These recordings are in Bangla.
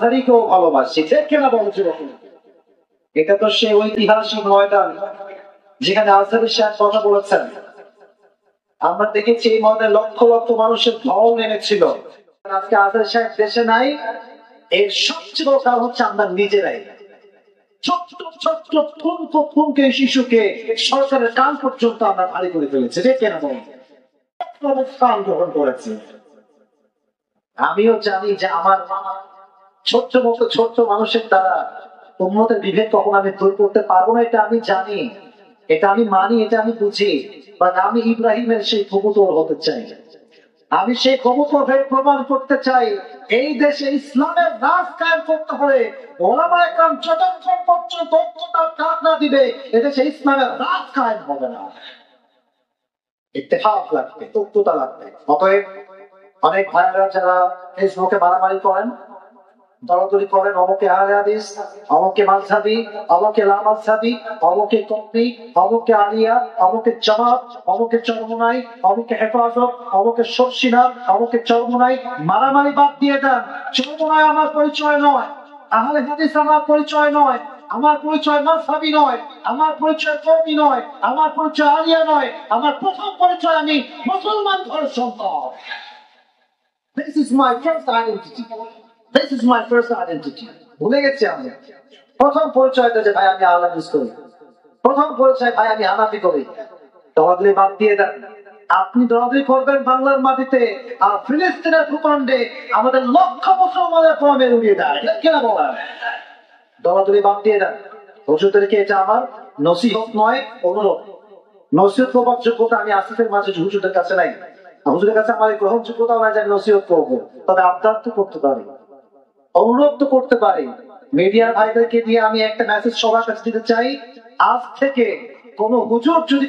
আধারীকেও ভালোবাসি, কেনা বলছে এটা তো সেই ঐতিহাসিক ময়দান যেখানে আজহারি সাহেব কথা বলেছেন। আমরা দেখেছি এই ময়দানে লক্ষ লক্ষ মানুষের ঢল নেমেছিল। আজকে আজহারি সাহেব দেশে নাই, এর সবচেয়ে বড় কারণ হচ্ছে আমরা নিজেরাই। ছোট্ট ছোট্ট ফুনকে শিশুকে সরকারের কান পর্যন্ত আমরা ভারী করে ফেলেছি, কেনা বলছেন গ্রহণ করেছি। আমিও জানি যে আমার ছোট্ট মতো ছোট্ট মানুষের দ্বারা উম্মতের বিভেদ কখন আমি দূর করতে পারবো না, এটা আমি জানি, এটা আমি মানি, এটা আমি বুঝি। বাট আমি ইব্রাহিমের সেই কবুতর হতে চাই, আমি সেই কবুতর হয়ে প্রমাণ করতে চাই এই দেশে ইসলামের রাজ কায়েম করতে হলে ওলামায়ে কেরাম যতক্ষণ পর্যন্ত ঐক্যতার ডাক না দিবে এদেশে ইসলামের রাজ কায়েম হবে না। ইত্তেফাক লাগবে, ঐক্যতা লাগবে। অতএব অনেক ভাইরা যারা ফেসবুকে মারামারি করেন, দলাদলি করেন, অমুকে আহলে হাদিস, অমুকে মাযহাবি, অমুকে লা মাযহাবি, অমুকে কওমি, অমুকে আলিয়া, অমুকে জামাত, অমুকে চরমনাই, অমুকে হেফাজত, অমুকে সরসিনা, অমুকে চরমনাই, মারামারি বাদ দিয়ে দেন। চরমনাই আমার পরিচয় নয়, আহলে হাদিস আমার পরিচয় নয়, আমার পরিচয় মাযহাবি নয়, আমার পরিচয় কওমি নয়, আমার পরিচয় আলিয়া নয়, আমার প্রথম পরিচয় আমি মুসলমান ঘরের সন্তান। This is my first identity. This is my first identity. ভুলে গেছি আমি। প্রথম পরিচয় তো যে ভাই আমি আহলে হাদিস করি, প্রথম পরিচয় ভাই আমি হানাফি করি। দলাদলি বাদ দিয়ে দেন। আপনি দলাদলি করবেন বাংলার মাটিতে, আর ফিলিস্তিনের ভূখণ্ডে আমাদের লক্ষ মুসলমানের প্রমাণ উড়িয়ে দেয়, কেনা বলা। দলাদলি বাদ দিয়ে দেন। হুজুরদেরকে এটা আমার নসিহত নয়, অনুরোধ। নসিহত করবার যোগ্যতা আমি আসিফের মাঝে হুজুরদের কাছে নাই, হুজুরের কাছে আমার গ্রহণযোগ্যতা নাই যে আমি নসিহত করবো। তবে আবদার তো করতে পারি, অনুরোধ তো করতে পারি। মিডিয়ার ভাইদেরকে দিয়ে আমি একটা মেসেজ সবার কাছে দিতে চাই, আজ থেকে কোন হুজুর যদি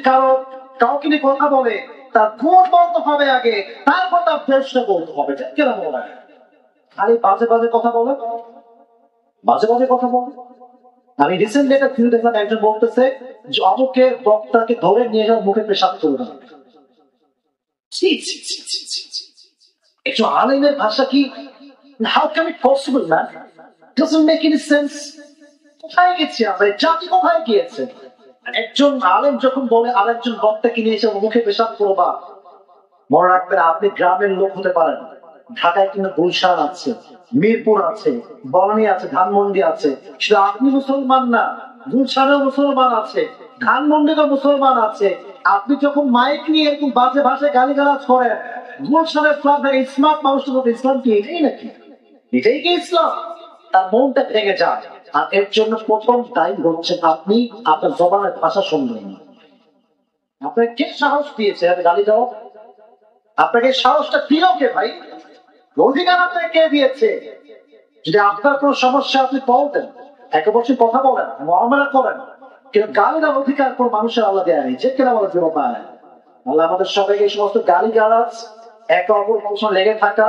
কাউকে নিয়ে কথা বলে তার গুণ বলতে হবে আগে, তারপর তার প্রশ্ন বলতে হবে। কেন বলা খালি বাজে বাজে কথা বলে, বাজে বাজে কথা বলে। আমি রিসেন্টলি একটা ভিডিও দেখলাম, একজন বলতেছে যে অমুকে বক্তাকে ধরে নিয়ে যাওয়ার মুখে পেশাব করে না। একটু আলেমের ভাষা কি? How can it possible, man? Doesn't make any sense. কোথায় গেছি আমরা? জাতি কোথায় গিয়েছে? একজন আলেম যখন বলে আরেকজন বক্তাকে নিয়ে এসে মুখে পেশাব করবা, মনে রাখবেন আপনি গ্রামের লোক হতে পারেন, ঢাকায় কিন্তু গুলশান আছে, মিরপুর আছে, বনানী আছে, ধানমন্ডি আছে, শুধু আপনি মুসলমান না, গুলশানেও মুসলমান আছে, ধানমন্ডিতেও মুসলমান আছে। আপনি যখন মাইক নিয়ে এরকম বাজে ভাষায় গালিগালাজ করেন, গুলশানের ফ্ল্যাট থেকে স্মার্ট মানুষের মধ্যে ইসলাম কি এটাই নাকি? এটাই কি ইসলাম? তার মনটা ভেঙে যায়। আর এর জন্য প্রথম দায়ী হচ্ছেন আপনি, আপনার জবানের ভাষা শুনবেন। আপনাকে কে সাহস দিয়েছে গালি দাও? আপনাকে সাহসটা দিল কে ভাই? অধিকার আপনাকে কে দিয়েছে? যদি আপনার কোনো সমস্যা আপনি বলতেন, একে বছর কথা বলেন, মহামারা করেন, কিন্তু গালি দেওয়ার অধিকার কোন মানুষের আল্লাহ দেয় নাই। যে কেনা বলার জন্য পায় আল্লাহ আমাদের সবাইকে এই সমস্ত গালিগালাজ, একে অপর মানুষের লেগে থাকা,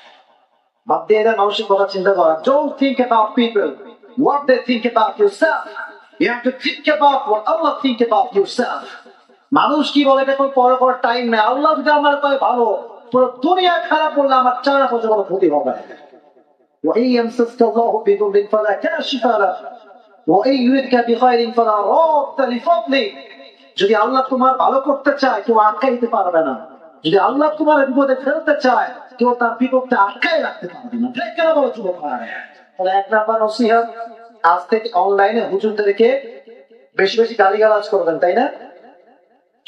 বাদ দিয়ে দেন মানুষের কথা চিন্তা করা। Don't think about people, what they think about yourself. You have to think about what Allah think about yourself. মানুষ কি বলে এটা কোনো পরে করার টাইম নেই। আল্লাহ যদি আমার কয় ভালো, পুরো দুনিয়া খারাপ বললে আমার চারা পর্যন্ত কোনো ক্ষতি হবে না। যদি আল্লাহ তোমার ভালো করতে চায় কেউ আটকাইতে পারবে না, যদি আল্লাহ তোমার বিপদে ফেলতে চায় কেউ তার বিপদে আটকাই রাখতে পারবে না। তাহলে এক নাম্বার নসিহত, আজ থেকে অনলাইনে হুজুরদেরকে বেশি বেশি গালিগালাজ করবেন, তাই না?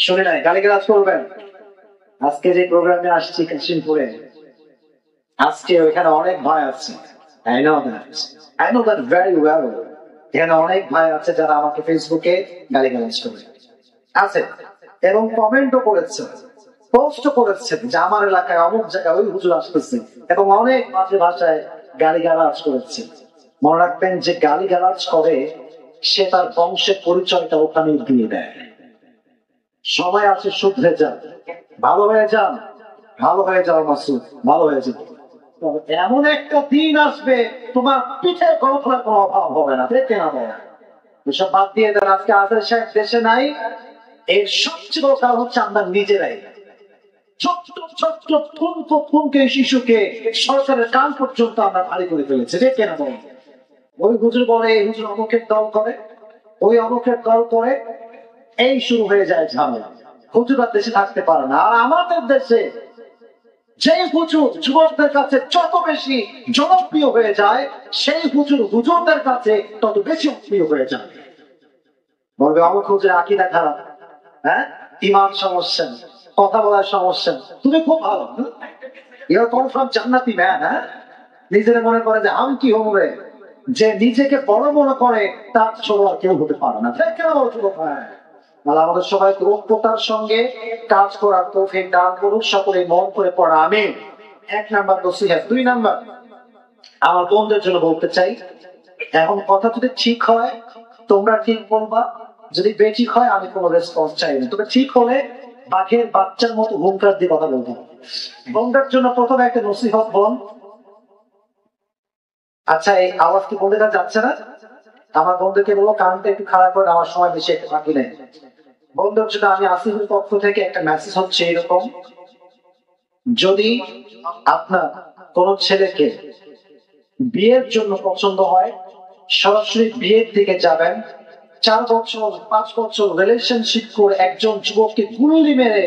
শুনে নাই, গালিগালাজ করবেন। আজকে যে প্রোগ্রামে আসছি কাশিমপুরে, আজকে ওইখানে অনেক ভাই আছে, I know that very well. এখানে অনেক ভাই আছে যারা আমাকে ফেসবুকে গালিগালাজ করে আছে এবং কমেন্টও করেছে, পোস্টও করেছে যে আমার এলাকায় অমুক জায়গায় ওই হুজুর আসতেছে, এবং অনেক বাজে ভাষায় গালিগালাজ করেছে। মনে রাখবেন যে গালিগালাজ করে সে তার বংশের পরিচয়টা ওখানে দিয়ে দেয়। সময় আছে শুধরে যান, ভালো হয়ে যান, ভালো হয়ে যাও মাসুদ, ভালো হয়ে যান। এমন একটা দিন আসবে তোমার পিঠে গল্পের কোনো অভাব হবে না, দেখতে না হবে। এসব বাদ দিয়ে দেন। আজকে আদার সাহেব দেশে নাই, এর সবচেয়ে বড় কারণ হচ্ছে আমরা নিজেরাই। ছোট্ট ছোট্ট থুমকো থুমকে শিশুকে সরকারের কান পর্যন্ত আমরা ভারী করে ফেলেছি, দেখতে না হবে। ওই হুজুর বলে এই হুজুর অমুকের দল করে, ওই অমুকের দল করে, এই শুরু হয়ে যায় ঝামেলা। হুজুরা দেশে থাকতে পারে না। আর আমাদের দেশে যেই হুজুর যুবকদের কাছে যত বেশি জনপ্রিয় হয়ে যায়, সেই হুজুর হুজুরদের কাছে তত বেশি প্রিয় হয়ে যায়। বলবে অমুক হুজুর আকিদা খারাপ, হ্যাঁ ইমান সমস্যা, কথা বলার সমস্যা, তুমি খুব ভালো, এরা কনফার্ম জান্নাতি ম্যান। হ্যাঁ নিজেরা মনে করে যে আমি কি হবে, যে নিজেকে বড় মনে করে তার ছোট আর কেউ হতে পারে না। আমাদের সবাইকে ঐক্যতার সঙ্গে কাজ করার তৌফিক দান করুন, সকলে মন করে পড়া আমিন। এক নাম্বার নসিহত। দুই নাম্বার আমার বন্ধুদের জন্য বলতে চাই, এখন কথা যদি ঠিক হয় তোমরা ঠিক বলবা, যদি বেঠিক হয় আমি কোনো রেসপন্স চাই না। তবে ঠিক হলে বাঘের বাচ্চার মতো হুঙ্কার দিয়ে কথা বলতে হবে। বন্ধুদের জন্য প্রথমে একটা নসিহত বল। আচ্ছা এই আওয়াজ কি বন্ধুরা যাচ্ছে না? আমার বন্ধুকে বলবো কারণটা একটু খারাপ করে, আমার সময় বেশি একটা বাকি নেই। বন্ধুর জন্য আমি আসিফের পক্ষ থেকে একটা মেসেজ হচ্ছে এরকম, যদি আপনার কোন ছেলেকে বিয়ের জন্য পছন্দ হয়, সরাসরি বিয়ের দিকে যাবেন। 4 বছর 5 বছর রিলেশনশিপ করে একজন যুবককে গুলি মেরে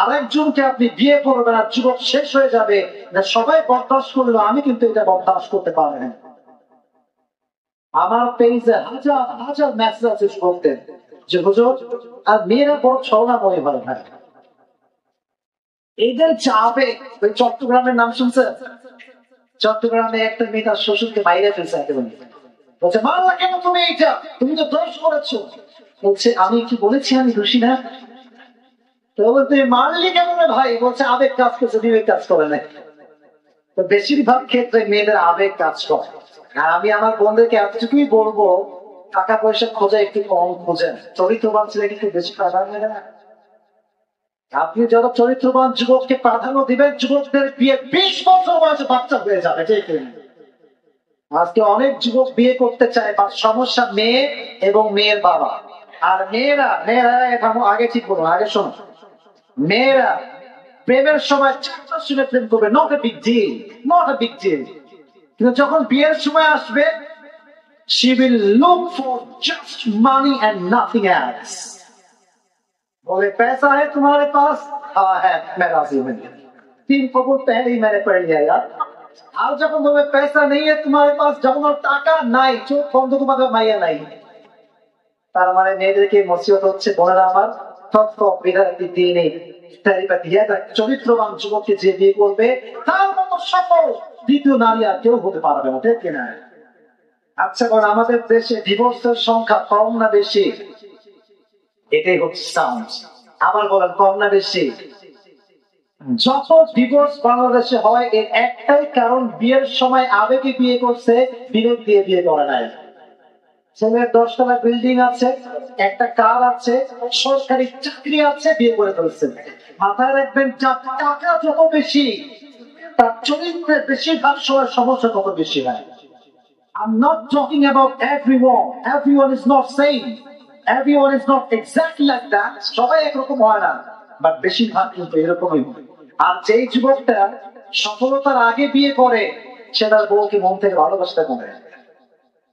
আরেকজনকে আপনি বিয়ে করবেন আর যুবক শেষ হয়ে যাবে, সবাই বরদাস্ত করলো, আমি কিন্তু এটা বরদাস্ত করতে পারবো না। আমার পেজে হাজার হাজার মেসেজ আছে শুনতেন যে হুজুর আর মেয়েরা বড় ছলনাময় হয়। ভাই এদের চাপে ওই চট্টগ্রামের নাম শুনছেন? চট্টগ্রামে একটা মেয়ে তার শ্বশুরকে বাইরে ফেলছে, একেবারে বলছে মারলা কেন তুমি, এইটা তুমি তো দোষ করেছ। বলছে আমি কি বলেছি আমি দোষী না? তো বলতে মারলি কেন ভাই? বলছে আবেগ কাজ করছে, বিবেক কাজ করে না। তো বেশিরভাগ ক্ষেত্রে মেয়েদের আবেগ কাজ করে। আর আমি আমার বন্ধুকে এতটুকুই বলবো, টাকা পয়সা খোঁজা একটু কম খোঁজেন, চরিত্রবান ছেলেকে একটু বেশি প্রাধান্য দেন। আপনি যত চরিত্রবান যুবককে প্রাধান্য দিবেন, যুবকদের বিয়ে 20 বছর বয়সে বাচ্চা হয়ে যাবে। আজকে অনেক যুবক বিয়ে করতে চায়, বা সমস্যা মেয়ে এবং মেয়ের বাবা। আর মেয়েরা এখন আগে ঠিক করুন, আগে শোনো, মেয়েরা প্রেমের সময় 4টা শুনে প্রেম করবে, not a big deal, not a big deal. কিন্তু যখন বিয়ের সময় আসবে, she will look for just money and nothing else. বলে पैसा है तुम्हारे पास? हां है, मैं राजी हूं। 3 करोड़ पहले ही मैंने पढ़ लिया यार। আর যখন বলে पैसा नहीं है तुम्हारे पास, যখন টাকা নাই, চোখ বন্ধ তোমাকে মাইয়া নাই। তার মানে মেয়েদেরকে নসিহত হচ্ছে, বোনেরা আমার, তৎপর বিদায়ী দিনে চরিত্রবান যুবককে যে বিয়ে করবে তার মতো সফল দ্বিতীয় নারী আর কেউ হতে পারবে না, ঠিক কিনা? আচ্ছা কারণ আমাদের দেশে ডিভোর্সের সংখ্যা কম না বেশি? এটাই হচ্ছে সাউন্ড। আবার বলেন কম না বেশি? যত ডিভোর্স বাংলাদেশে হয় এর একটাই কারণ, বিয়ের সময় আবেগে বিয়ে করছে, বিবেক দিয়ে বিয়ে করে নাই। ছেলের 10 তলা বিল্ডিং আছে, একটা কার আছে, সরকারি চাকরি আছে, বিয়ে করে ফেলছেন। মাথায় রাখবেন টাকা যত বেশি তার চরিত্রের বেশিরভাগ সময় সমস্যা তত বেশি হয়। I'm not talking about everyone is not same, everyone is not exactly like that, সবাই একরকম হয় না, বাট বেশিরভাগ কিন্তু এরকমই হয়। আর যেই যুবকটা সফলতার আগে বিয়ে করে সে তার বউকে মন থেকে ভালোবাসতে পারে,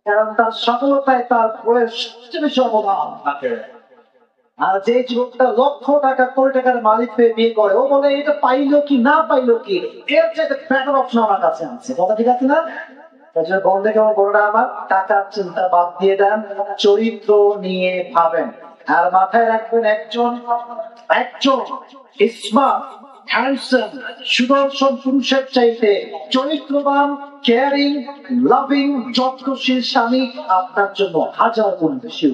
কারণ তার সফলতায় তার বউয়ের সবচেয়ে বেশি অবদান থাকে। আর যে যুবকটা লক্ষ টাকা কোটি টাকার মালিক হয়ে বিয়ে করে, ও বলে এটা পাইলো কি না পাইলো কি, এর চেয়ে বেটার অপশন আমার কাছে আছে, কথা ঠিক আছে না? তার জন্য বন্ধু কেমন বড়রা আমার, টাকার চিন্তা বাদ দিয়ে দেন, চরিত্র নিয়ে ভাবেন। আর মাথায় রাখবেন একজন স্মার্ট হ্যান্ডসাম সুদর্শন পুরুষের চাইতে চরিত্রবান, কেয়ারিং, লাভিং, যত্নশীল স্বামী আপনার জন্য হাজার গুণ বেশি।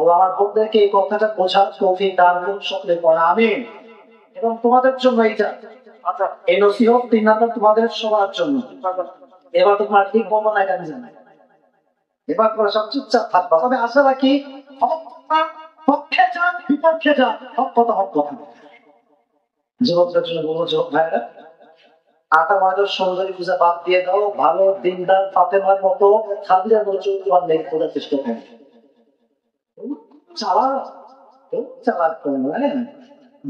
আমার বন্ধুদেরকে এই কথাটা বোঝার তৌফিক দান করুন, সকলে পড়া আমিন। এবং তোমাদের জন্য এইটা, আচ্ছা এই নসিহত 3 নাম্বার তোমাদের সবার জন্য। এবার তো তোমার ঠিক বলবো না, এটা আমি জানি। এবার তোমরা সব চুপচাপ থাকবা, তবে আশা রাখি পক্ষে যান বিপক্ষে যান হক কথা হক কথা। যুবকদের জন্য বলবো, যুবক ভাইরা আটা মায়ের সুন্দরী পূজা বাদ দিয়ে দাও, ভালো দিনদার ফাতেমার মতো খাদিজার মতো চৌধুরীর নেক খোঁজার চেষ্টা করো। চালা চালা করে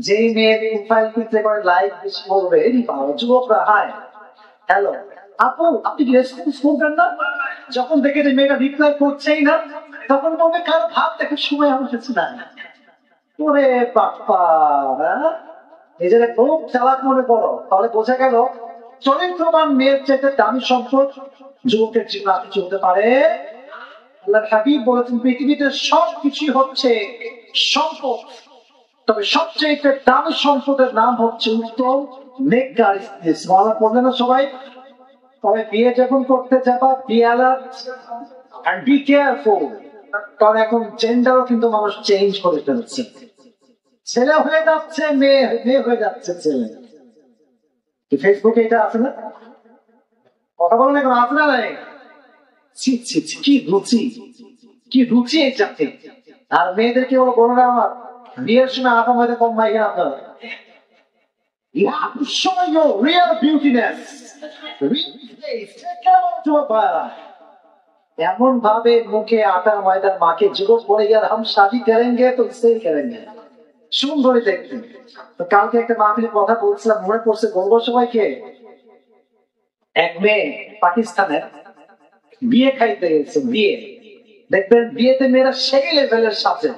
যে মেয়ে প্রোফাইল পিকচারে করে লাইক বেশি করবে এরই পাওয়া। যুবকরা হাই হ্যালো আপু আপনি কি রেসপন্স করবেন না? যখন দেখে যে মেয়েটা রিপ্লাই করছেই না তখন বলবে কার ভাব দেখার সময় আমার কাছে না। ওরে বাপ্পা নিজেরা খুব চালাক মনে করো, তাহলে বোঝা গেল চরিত্রবান মেয়ের চাইতে দামি সম্পদ যুবকের জীবন আপনি চলতে পারে। আল্লাহর হাবিব বলেছেন পৃথিবীতে সবকিছু হচ্ছে সম্পদ, তবে সবচেয়ে দামি সম্পদের নাম হচ্ছে উত্তম নেককার স্ত্রী। সুবহানাল্লাহ বলে না সবাই? তবে বিয়ে যখন করতে যাবা বি কেয়ারফুল, কারণ এখন জেন্ডারও কিন্তু মানুষ চেঞ্জ করে ফেলছে। ছেলে হয়ে যাচ্ছে মেয়ে, মেয়ে হয়ে যাচ্ছে ছেলে। ফেসবুকে এটা আছে না? কথা বলেন এখন আছে না? কি রুচি, কি রুচি এই চাকরি। আর মেয়েদেরকে বলো বলো না আমার বিয়ের সময় আগাম হয়তো কম ভাই কেন আপনার এমন ভাবে মুখে আটা ময়দার মাকে যুবক বলে গেল হাম শাদি করেনগে তো সেই করেনগে। সুন্দরী দেখতে তো কালকে একটা মাহফিলের কথা বলছিলাম মনে পড়ছে, বলবো সবাইকে। এক মেয়ে পাকিস্তানের বিয়ে খাইতে গেছে, বিয়ে দেখবেন বিয়েতে মেয়েরা সেই লেভেলের সাথে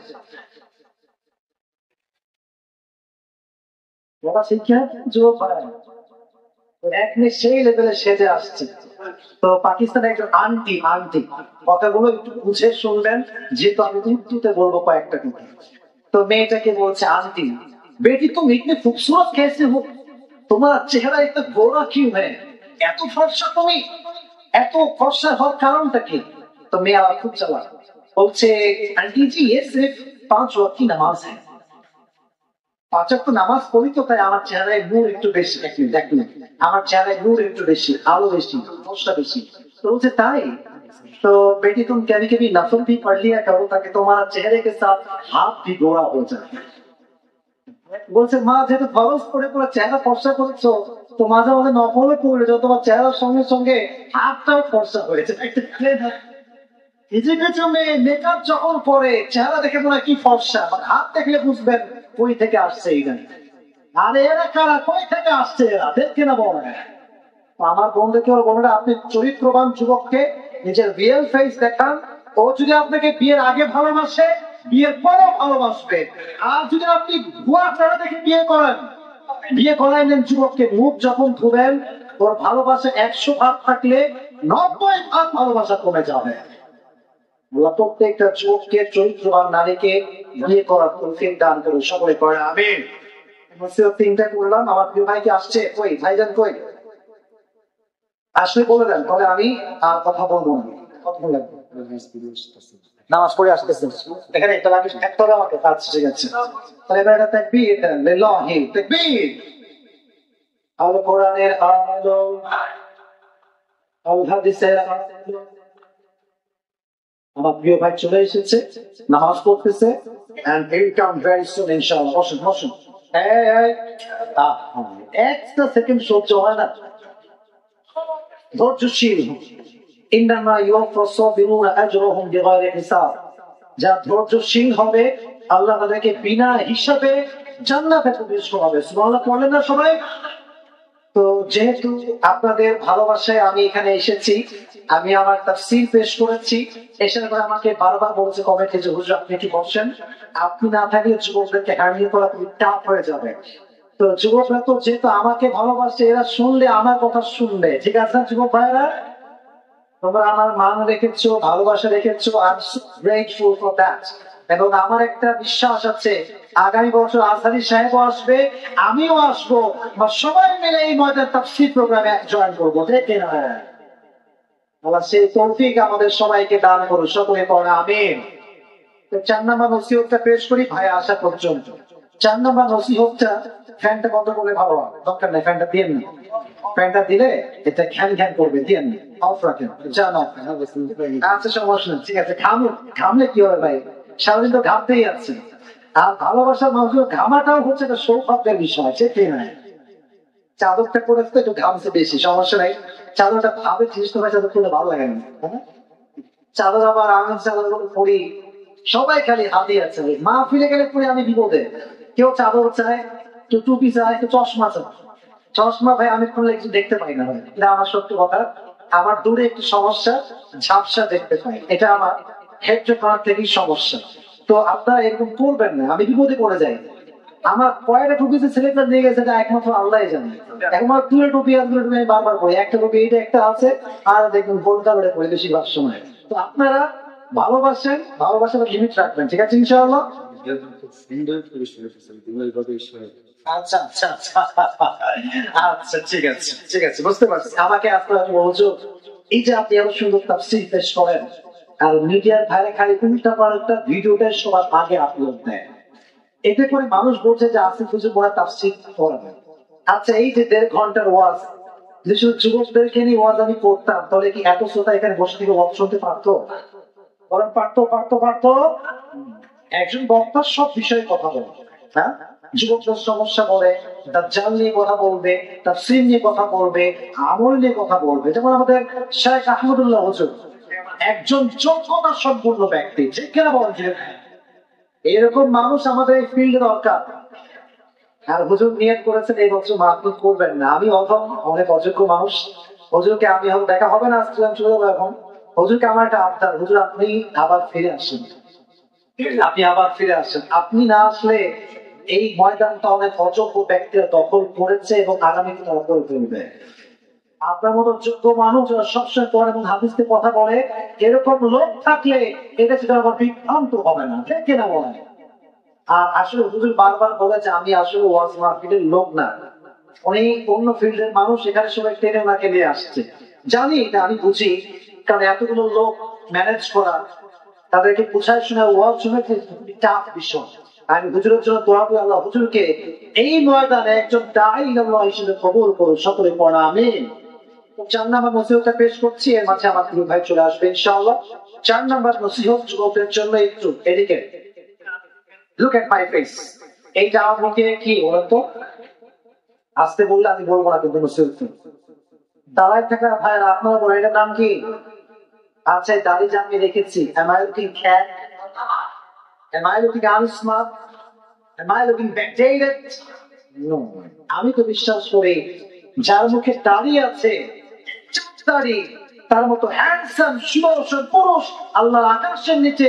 কথাগুলো একটু বুঝে শুনবেন, যেহেতু আমি উর্দুতে বলবো কয়েকটা কথা। তো মেয়েটাকে বলছে আন্টি বেটি তুমি ইতনি খুবসুরত কেসে হো, তোমার চেহারা এত গোরা কিউ হ্যায়, এত ফর্সা তুমি, এত ফর্সা হওয়ার কারণটা কি? তো মেয়ে আবার খুব চালাক বলছে আন্টি জি ये सिर्फ 5 वक्त की नमाज है। পাঁচ ওয়াক্ত নামাজ পড়ি তো তাই আমার চেহারায় নূর একটু বেশি, দেখুন আমার চেহারায় নূর একটু বেশি, আলো বেশি, ফর্সা বেশি। তো বলছে তাই? तो बेटी तुम कभी कभी नफल भी पढ़ लिया करो ताकि तुम्हारा चेहरे के साथ हाथ भी गोरा हो जाए। বলছে মা যেহেতু ফরজ পড়ে পুরো চেহারা ফর্সা করছো, তো মাঝে মাঝে নফল পড়ে যাও, তোমার চেহারার সঙ্গে সঙ্গে হাতটাও ফর্সা হয়ে যায়। কিছু কিছু মেয়ে মেকআপ যখন পরে চেহারা দেখে মনে হয় কি ফর্সা, মানে হাত দেখলে বুঝবেন কই থেকে আসছে এই গান। আর এরা কারা, কই থেকে আসছে এরা, দেখে না বলে। আমার বন্ধুকে বলুন আপনি চরিত্রবান যুবককে নিজের রিয়েল ফেস দেখান। ও যদি আপনাকে বিয়ের আগে ভালোবাসে বিয়ের পরেও ভালোবাসবে। আর যদি আপনি ভুয়া চেহারা দেখে বিয়ে করেন, বিয়ে করাইলেন যুবককে, মুখ যখন ধুবেন ওর ভালোবাসা 100 ভাগ থাকলে 90 ভাগ ভালোবাসা কমে যাবে। আল্লাহ প্রত্যেকটা যুবককে চরিত্রবান নারীকে বিয়ে করার তৌফিক দান করুন, সকলে পড়ে আমিন। চিন্তা করলাম আমার প্রিয় ভাই কি আসছে? কই ভাইজান কই? আসলে বলে দেন, তাহলে আমি আর কথা বলবো না। নামাজ পড়ে আসতেছেন এখানে আমাকে কাজ শিখে গেছে, তাহলে এবার এটা তাকবীর দেন, লিল্লাহি তাকবীর। আল কোরআনের আলো, আল হাদিসের আলো। আমার প্রিয় ভাই চলে এসেছে, নামাজ পড়তেছে। একটা সেকেন্ড সহ্য হয় না, ধৈর্যশীল যা ধৈর্যশীল হবে আল্লাহ তাদেরকে বিনা হিসাবে জান্নাতে প্রবেশ করাবে। সুবহানাল্লাহ বলেন না সবাই? তো যেহেতু আপনাদের ভালোবাসায় আমি এখানে এসেছি, আমি আমার তাফসীর পেশ করেছি। এসে আমাকে বারবার বলছে কমেন্টে যে হুজুর আপনি কি বলছেন, আপনি না থাকলে যুবকদেরকে হ্যান্ডেল করা খুবই টাফ হয়ে যাবে। তো যুবকরা তো যেহেতু আমাকে ভালোবাসে, এরা শুনলে আমার কথা শুনবে, ঠিক আছে না যুবক ভাইরা? তোমরা আমার মান রেখেছো, ভালোবাসা রেখেছো, I am so grateful for that. এবং আমার একটা বিশ্বাস আছে আগামী বছর আজহারি সাহেব আসবে, আমিও আসবো, বা সবাই মিলে এই ময়দান তাফসীর প্রোগ্রামে জয়েন করবো। দেখে না আল্লাহ সেই তৌফিক আমাদের সবাইকে দান করুন, সকলে পড়ে আমিন। তো 4 নম্বর নসিহতটা পেশ করি ভাই আসা পর্যন্ত। চার নম্বর নসিহতটা ফ্যানটা বন্ধ করলে ভালো হয়, দরকার নেই ফ্যানটা দিয়ে নিন, ফ্যানটা দিলে এটা ঘ্যান ঘ্যান করবে, দিয়ে নিন, অফ রাখেন, চান অফ রাখেন, আচ্ছা সমস্যা নেই, ঠিক আছে। ঘামলে কি হবে ভাই, সারাদিন তো ঘামতেই আছে, আর ভালোবাসার মানুষের ঘামাটাও হচ্ছে একটা সৌভাগ্যের বিষয়, সেটাই নয়। চাদরটা পরেছে তো একটু ঘামছে বেশি, সমস্যা নেই, চাদরটা ভাবে জিনিস তো ভাই, চাদর পরলে ভালো লাগে না, চাদর আবার আঙুল চাদর পরি, সবাই খালি হাতে আছে, মা ফিরে গেলে পরে আমি বিপদে, কেউ চাদর চায়, কেউ টুপি চায়, কেউ চশমা চায়, চশমা ভাই আমি খুললে কিছু দেখতে পাই না ভাই, এটা আমার সত্যি কথা, আমার দূরে একটু সমস্যা, ঝাপসা দেখতে পাই, এটা আমার হেড করার থেকেই সমস্যা, তো আপনারা এরকম করবেন না, আমি বিপদে পড়ে যাই। আমার কয়েকটা টুপি যে ছেলেটা নিয়ে গেছে এটা একমাত্র আল্লাহ জানে, একমাত্র দুটো টুপি আর দুটো টুপি আমি বারবার পড়ি, একটা টুপি এইটা একটা আছে, আর দেখবেন গোলটা বেড়ে পড়ে বেশিরভাগ সময়। তো আপনারা ভালোবাসেন, ভালোবাসার লিমিট রাখবেন, ঠিক আছে ইনশাআল্লাহ। আচ্ছা আচ্ছা আচ্ছা ঠিক আছে ঠিক আছে, বুঝতে পারছি। আমাকে আপনার মনোযোগ এই যে আপনি এত সুন্দর তাফসীর পেশ করেন, আর মিডিয়ার ভাইরা খালি উল্টা পাল্টা ভিডিওটা সবার আগে আপলোড দেয়, এতে করে মানুষ বলছে যে আসিফ হুজুর বড় তাফসীর পড়াবে। আচ্ছা এই যে ১.৫ ঘন্টার ওয়াজ যদি শুধু যুবকদেরকে নিয়ে ওয়াজ আমি করতাম, তাহলে কি এত শ্রোতা এখানে বসে থেকে ওয়াজ শুনতে পারতো? বরং পারতো। একজন বক্তা সব বিষয়ে কথা বলে, হ্যাঁ, যুবকদের সমস্যা বলে, দাজ্জাল নিয়ে কথা বলবে, তাফসীর নিয়ে কথা বলবে, আমল নিয়ে কথা বলবে। যেমন আমাদের শেখ আহমদুল্লাহ হুজুর একজন যোগ্যতা সম্পূর্ণ ব্যক্তি, ঠিক কিনা বলেন? এরকম মানুষ আমাদের এই ফিল্ডে দরকার। আর হুজুর নিয়ত করেছেন এই বছর মাহফিল করবেন না। আমি অথম অনেক অযোগ্য মানুষ, হুজুরকে আমি হয়তো দেখা হবে না আজকে, আমি চলে যাবো এখন। হুজুরকে আমার একটা আবদার, হুজুর আপনি আবার ফিরে আসেন, আপনি আবার ফিরে আসেন। আপনি না আসলে এই ময়দানটা অনেক অযোগ্য ব্যক্তিরা দখল করেছে এবং আগামীতে দখল করবে। আপনার মতো যোগ্য মানুষ সবসময় কোরআন এবং হাদিস নিয়ে কথা বলে, এরকম লোক থাকলে এটা সেটা আমার বিভ্রান্ত হবে না, ঠিক কিনা বলেন? আর আসলে হুজুর বারবার বলেছে আমি আসলে ওয়াজ মার্কেটের লোক না, অনেক অন্য ফিল্ডের মানুষ, এখানে সবাই টেনে ওনাকে নিয়ে আসছে। জানি এটা আমি বুঝি, কারণ এতগুলো লোক ম্যানেজ করা, তাদেরকে বোঝায় শোনা ওয়াজ শুনে টাফ বিষয়। আমি হুজুরের জন্য দোয়া করি, আল্লাহ হুজুরকে এই ময়দানে একজন দায়ী আল্লাহ হিসেবে কবুল করুন, সকলে পড়া আমিন। চার নাম্বার নসিহতটা পেশ করছি, এর মাঝে আমার প্রিয় ভাই চলে আসবে ইনশাআল্লাহ। চার নাম্বার নসিহত যুবকদের জন্য, একটু এদিকে লুক এট মাই ফেস, এইটা আমাকে কি বলেন তো, আসতে বললে আমি বলবো না, কিন্তু নসিহত দাঁড়ায় থাকা ভাইরা আপনারা বলেন এটার নাম কি? আচ্ছা দাঁড়িয়ে জানিয়ে রেখেছি, am I looking cat? Am I looking unsmart? Am I looking backdated? No, আমি তো বিশ্বাস করি যার মুখে দাড়ি আছে, দাড়ি, তার মতো হ্যান্ডসাম সুদর্শন পুরুষ আল্লাহর আকাশের নিচে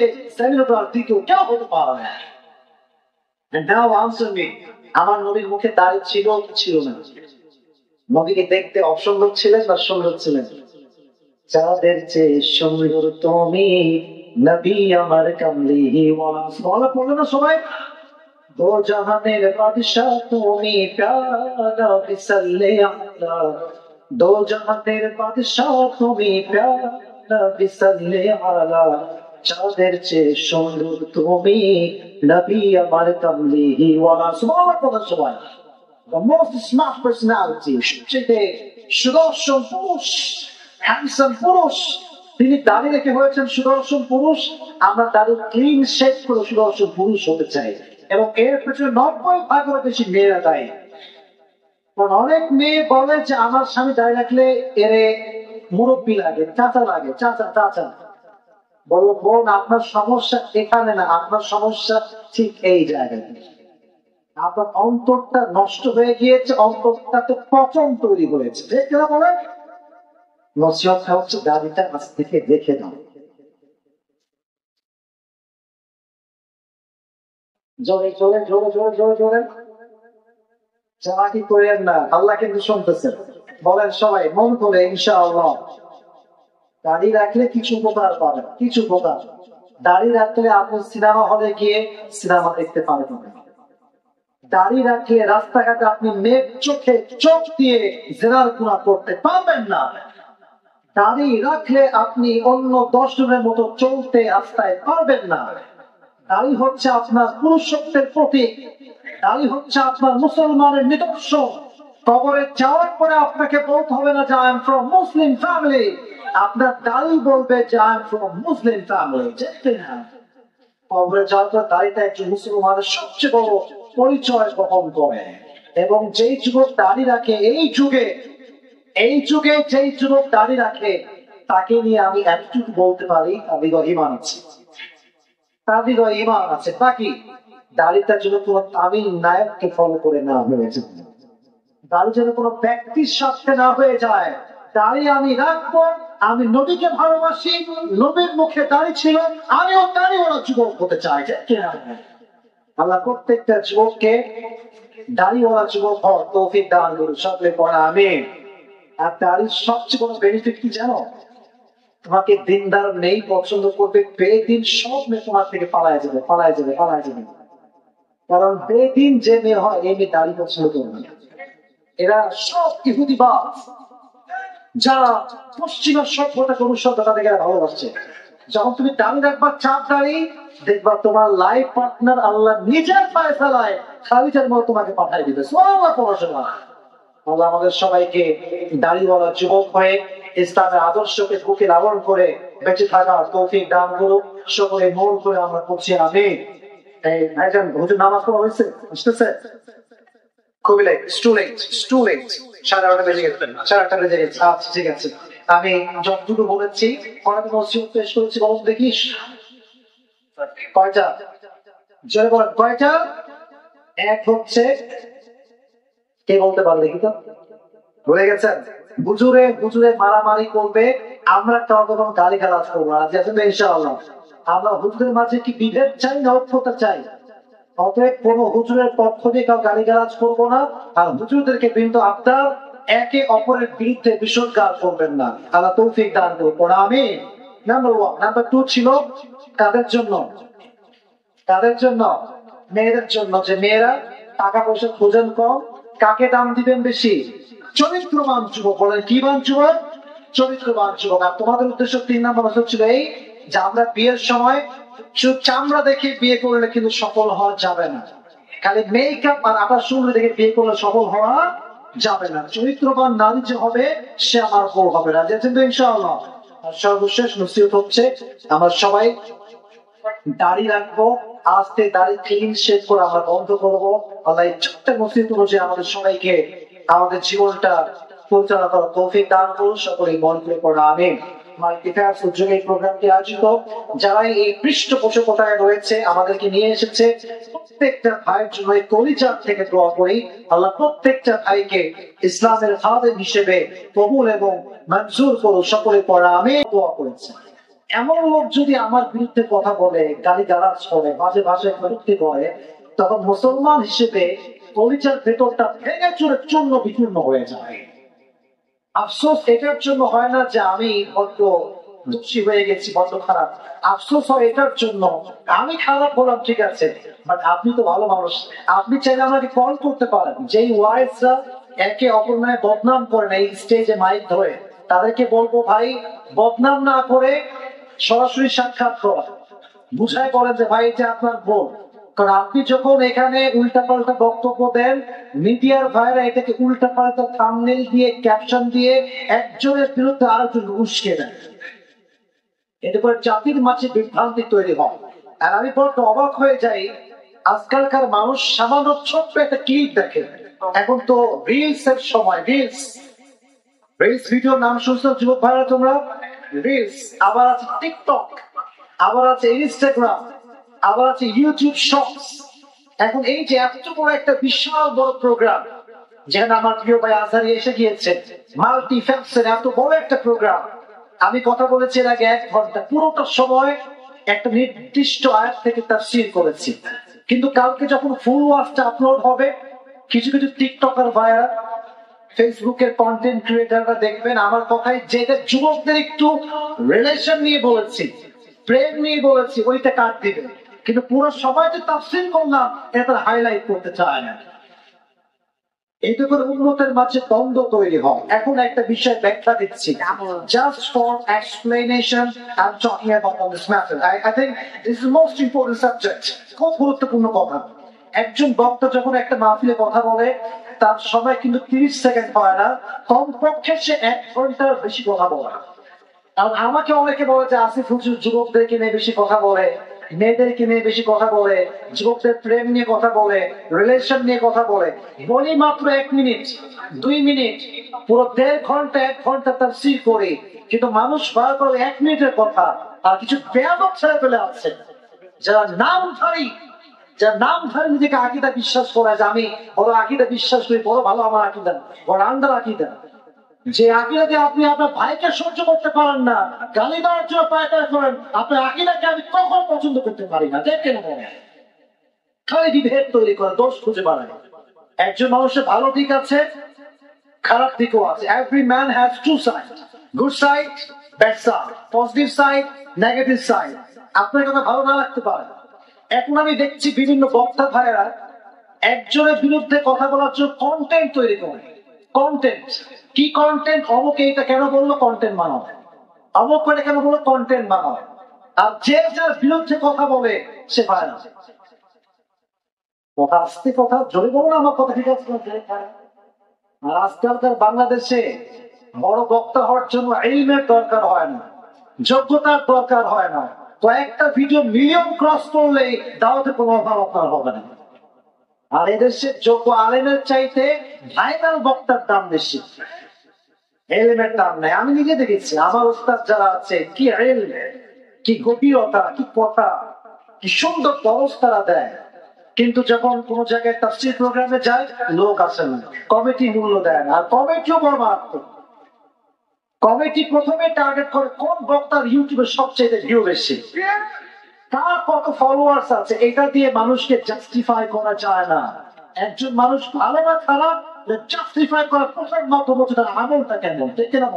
কেউ হতে পারে না। আমার নবীর মুখে দাড়ি ছিল কি ছিল না? নবীকে দেখতে অসম্ভব ছিলেন বা সুন্দর ছিলেন? যাদের চেয়ে সুন্দর তুমি নবী আমার কামলিওয়ালা, বলা পড়লো না সবাই? ও জাহানের বাদশাহ তুমি প্যারা বিসলে আলা, দো জাহানের বাদশাহ তুমি প্যারা বিসলে আলা, চাঁদের চেয়ে সুন্দর তুমি নবী আমার কামলিওয়ালা। সুবহানাল্লাহ বলো সবাই। The most smart personality, যেতে সুদর্শন পুরুষ, handsome পুরুষ, তিনি দাড়ি রেখে হয়েছেন সুদর্শন পুরুষ। আমরা দাড়ি ক্লিন শেভ করে সুদর্শন পুরুষ হতে চাই, এবং এর পেছনে ৯০% বেশি মেয়েরা দায়ী। কারণ অনেক মেয়ে বলে যে আমার স্বামী দাঁড়ি রাখলে এর মুরব্বী লাগে, চাচা লাগে, চাচা চাচা। বলো বোন, আপনার সমস্যা এখানে না, আপনার সমস্যা ঠিক এই জায়গায়। আপনার অন্তরটা নষ্ট হয়ে গিয়েছে, অন্তরটা তো পচন তৈরি হয়েছে, ঠিক কিনা বলে? নসিহতটা হচ্ছে দাড়িটা আজ থেকে দেখে দাও। জোরে জোরে জোরে জোরে জোরে জোরে চালাকি করেন না, আল্লাহ কিন্তু শুনতেছেন। বলেন সবাই মন করে ইনশাআল্লাহ, দাড়ি রাখলে কিছু উপকার পাবেন, কিছু উপকার। দাড়ি রাখলে আপনি সিনেমা হলে গিয়ে সিনেমা দেখতে পারবেন না। দাড়ি রাখলে রাস্তাঘাটে আপনি মেঘ চোখে চোখ দিয়ে জেরার গুণা করতে পারবেন না। দাড়ি রাখলে আপনি অন্য ১০ জনের মতো চলতে রাস্তায় পারবেন না। দাড়ি হচ্ছে আপনার পুরুষত্বের প্রতীক, দাড়ি হচ্ছে আপনার মুসলমানের নিদর্শ। কবরে যাওয়ার পরে আপনাকে বলতে হবে না যে I am from Muslim family, আপনার দাড়ি বলবে যে I am from Muslim family. কবরে যাওয়ার পর দাড়িটা একজন মুসলমানের সবচেয়ে বড় পরিচয় বহন করে। এবং যেই যুবক দাড়ি রাখে এই যুগে যেই যুবক দাড়ি রাখে তাকে নিয়ে আমি এতটুকু বলতে পারি তার বিগত ঈমান আছে। বাকি দাড়িটা যেন কোনো তামিল নায়ককে ফলো করে না হয়ে যায়, দাড়ি যেন কোনো ব্যক্তির সাথে না হয়ে যায়। দাড়ি আমি রাখবো, আমি নবীকে ভালোবাসি, নবীর মুখে দাড়ি ছিল, আমিও দাড়িওয়ালা যুবক হতে চাই। আল্লাহ প্রত্যেকটা যুবককে দাড়িওয়ালা যুবক হওয়ার তৌফিক দান করুন, সকলে পড়া আমিন। আর দাড়ির সবচেয়ে বড় বেনিফিট কি জানো? তোমাকে দিনদার নেই পছন্দ করবে, বেদিন সব মেয়ে তোমার থেকে পালায় যাবে। কারণ বেদিন যে মেয়ে হয় এই মেয়ে দাড়ি পছন্দ করবে না। এরা সব ইহুদিবাদ, যারা পশ্চিমা সভ্যতা সভ্যতা তাদেরকে ভালোবাসছে। যখন তুমি দাড়ি রাখবা, চাপ দাড়ি, দেখবা তোমার লাইফ পার্টনার আল্লাহ নিজের ফায়সালায় খালিদের মতো তোমাকে পাঠাই দিবে। সবাই পড়াশোনা। আল্লাহ আমাদের সবাইকে দাড়িওয়ালা যুবক হয়ে ইসলামের আদর্শকে বুকে লালন করে বেঁচে থাকার তৌফিক দান করুন, সকলে মন করে আমরা করছি আমিন। এই ভাইজান হুজুর নামাজ পড়া হয়েছে, বুঝতেছে? খুবই লাইট, স্টুলেট 8:30 বেজে গেছে, 8:30 বেজে গেছে। আচ্ছা ঠিক আছে, আমি যতটুকু বলেছি অনেক নসিহত পেশ করেছি। বলুন দেখিস কয়টা, জোরে বলেন কয়টা? এক হচ্ছে, কে বলতে পারলে কি তো ভুলে গেছেন, হুজুরে মারামারি করবে, আমরা কাউকে কোনো গালিগালাজ করবো না। ইনশাআল্লাহ আমরা হুজুরের মাঝে কি বিভেদ চাই না ঐক্যতা চাই। অতএব কোন হুজুরের পক্ষ দিয়ে কাউ গালিগালাজ করবো না। আর হুজুরদেরকে কিন্তু আপনার একে অপরের বিরুদ্ধে বিষোদ্গার করবেন না। আল্লাহ তৌফিক দান করবো আমি। নাম্বার 2 ছিল তাদের জন্য মেয়েদের জন্য, যে মেয়েরা টাকা পয়সা খোঁজেন কম, কাকে দাম দিবেন বেশি? চরিত্রবান যুবক। বলেন কি বান যুবক? চরিত্রবান যুবক। আর তোমাদের উদ্দেশ্য 3 নম্বর ছিল এই যে আমরা বিয়ের সময় চামড়া দেখে বিয়ে করলে কিন্তু সফল হওয়া যাবে না। খালি মেকআপ আর আটা শুনলে দেখে বিয়ে করলে সফল হওয়া যাবে না। চরিত্রবান নারী যে হবে সে আমার বউ হবে, রাজি আছেন তো ইনশাআল্লাহ? আর সর্বশেষ নসিহত হচ্ছে আমরা সবাই দাড়ি রাখবো, আস্তে দাড়ি ক্লিন শেভ করে আমরা বন্ধ করবো। আল্লাহ ছোট্ট নসিহত অনুযায়ী আমাদের সবাইকে আমাদের জীবনটা পরিচালনা করার তৌফিক দান করুন, সকলেই মন করে পড়া আমিন। যারা এই পৃষ্ঠপোষকতায় রয়েছে, আমাদেরকে নিয়ে এসেছে, প্রত্যেকটা ভাইয়ের জন্য কলিজার থেকে দোয়া করি। আল্লাহ প্রত্যেকটা ভাইকে ইসলামের খাদেম হিসেবে কবুল এবং মঞ্জুর করুন, সকলে পড়া আমিন। দোয়া করেছে এমন লোক যদি আমার বিরুদ্ধে কথা বলে, গালিগালাজ করে, বাজে ভাষায় বিরক্তি করে, তখন মুসলমান হিসেবে কলিজার ভেতরটা ভেঙে চুরে চূর্ণ বিচূর্ণ হয়ে যায়। আফসোস এটার জন্য হয় না যে আমি বড্ড দোষী হয়ে গেছি, বড্ড খারাপ। আফসোস হয় এটার জন্য আমি খারাপ হলাম, ঠিক আছে, বাট আপনি তো ভালো মানুষ। আপনি চাইলে আমাকে কল করতে পারেন। যেই ওয়াইজরা একে অপর নামে বদনাম করে না এই স্টেজে মাইক ধরে, তাদেরকে বলবো ভাই বদনাম না করে সরাসরি সাক্ষাৎ করা, বুঝাই বলেন যে ভাই এটা আপনার ভোট। কারণ আপনি যখন এখানে উল্টাপাল্টা বক্তব্য দেন, মিডিয়ার ভাইরা এটাকে উল্টাপাল্টা থাম্বনেল দিয়ে, ক্যাপশন দিয়ে একজনের বিরুদ্ধে আরেকজন উস্কে দেন, এতে করে জাতির মাঝে বিভ্রান্তি তৈরি হয়। আর আমি বলতে অবাক হয়ে যাই, আজকালকার মানুষ সামান্য ছোট্ট একটা ক্লিপ দেখে। এখন তো রিলস এর সময়, রিলস ভিডিও নাম শুনছো যুবক ভাইরা তোমরা? রিলস, আবার আছে টিকটক, আবার আছে ইনস্টাগ্রাম, আবার আছে ইউটিউব শর্টস। এখন এই যে এত বড় একটা বিশাল বড় প্রোগ্রাম, যেখানে আমার প্রিয় ভাই আজহারি এসে গিয়েছে, মাল্টিফ্যাক্সের এত বড় একটা প্রোগ্রাম, আমি কথা বলেছি এর আগে 1 ঘন্টা, পুরোটা সময় একটা নির্দিষ্ট আয়াত থেকে তাফসীর করেছি। কিন্তু কালকে যখন ফুল ওয়াজটা আপলোড হবে, কিছু কিছু টিকটকার ভাইরা, ফেসবুকের কন্টেন্ট ক্রিয়েটাররা দেখবেন আমার কথাই যে যুবকদের একটু রিলেশন নিয়ে বলেছি, প্রেম নিয়ে বলেছি, ওইটা কাট দিবে। কিন্তু পুরো সবাই যে তাফসীর করলাম এটা তারা হাইলাইট করতে চায় না। এতে করে উম্মতের মাঝে দ্বন্দ্ব তৈরি হয়। এখন একটা বিষয় ব্যাখ্যা দিচ্ছি, just for explanation I am talking about this matter. I think this is most important subject, খুব গুরুত্বপূর্ণ কথা। একজন বক্তা যখন একটা মাহফিলে কথা বলে তার সময় কিন্তু 30 সেকেন্ড হয় না, কমপক্ষে সে 1 ঘন্টার বেশি কথা বলে। আর আমাকে অনেকে বলে যে আসিফ হুজুর যুবকদেরকে নিয়ে বেশি কথা বলে, মেয়েদেরকে নিয়ে বেশি কথা বলে, যুবকদের প্রেম নিয়ে কথা বলে, রিলেশন নিয়ে কথা বলে। বলি মাত্র 1 মিনিট 2 মিনিট, পুরো 1.5 ঘন্টা 1 ঘন্টা তার সিল করে, কিন্তু মানুষ বার করে 1 মিনিটের কথা। আর কিছু ব্যাপক ছেড়ে ফেলে আসছে যারা নাম ধরে নিজেকে আকিদা বিশ্বাস করে যে আমি বড় আকিদা বিশ্বাস করি, বড় ভালো আমার আকিদা, বড় আন্দার আকিদা। যে আকিদাকে আপনি আপনার ভাইকে সহ্য করতে পারেন না, গালি দেওয়ার জন্য পায়তারা করেন, আপনার আকিদাকে আমি কখনো পছন্দ করতে পারি না। দেখেন খালি বিভেদ তৈরি করে, দোষ খুঁজে বাড়ায়। একজন মানুষের ভালো দিক আছে, খারাপ দিকও আছে। Every man has two side, good side, bad side, positive side, negative side. আপনার কথা ভালো না লাগতে পারে। এখন আমি দেখছি বিভিন্ন বক্তা ভাইয়েরা একজনের বিরুদ্ধে কথা বলার জন্য কন্টেন্ট তৈরি করে। কন্টেন্ট কি? কন্টেন্ট অমুক এইটা কেন বললো, কন্টেন্ট মানো, অমুক এটা কেন বললো, কন্টেন্ট মানো। আর যে যার বিরুদ্ধে কথা বলে সে ভাইরাল। কথা আসতে কথা জোরে বলো না, আমার কথা ঠিক আছে। আর আজকালকার বাংলাদেশে বড় বক্তা হওয়ার জন্য ইলমের দরকার হয় না, যোগ্যতার দরকার হয় না। কয়েকটা ভিডিও মিলিয়ন ক্রস করলেই দাওয়াতে কোনো অভাব আপনার হবে না। আর এদেশে যোগ্য আলেমের চাইতে ভাইরাল বক্তার দাম বেশি, এলেমের দাম নাই। আমি নিজে দেখেছি আমার উস্তাদ যারা আছে, কি এলম, কি গভীরতা, কি কথা, কি সুন্দর দরস তারা দেয়। কিন্তু যখন কোন জায়গায় তাফসীর প্রোগ্রামে যায়, লোক আসে না, কমিটি মূল্য দেয় না। আর কমিটিও কর্মাত্মক। কমিটি প্রথমে টার্গেট করে কোন বক্তার ইউটিউবে সবচেয়ে ভিউ বেশি, তার কত ফলোয়ার্স আছে, এটা দিয়ে মানুষকে জাস্টিফাই করা যায় না। একজন মানুষ ভালো না খারাপ জাস্টিফাই করা প্রথম মাধ্যম হচ্ছে তার আমলটা কেমন। দেখে না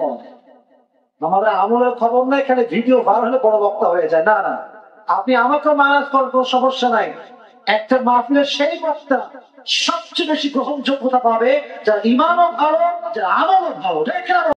আমাদের আমলের খবর না, এখানে ভিডিও ভালো হলে বড় বক্তা হয়ে যায়। না না, আপনি আমাকেও মানাজ করেন, কোনো সমস্যা নাই। একটা মাহফিলের সেই বক্তা সবচেয়ে বেশি গ্রহণযোগ্যতা পাবে যার ইমানও ভালো, যার আমলও ভালো। দেখে না।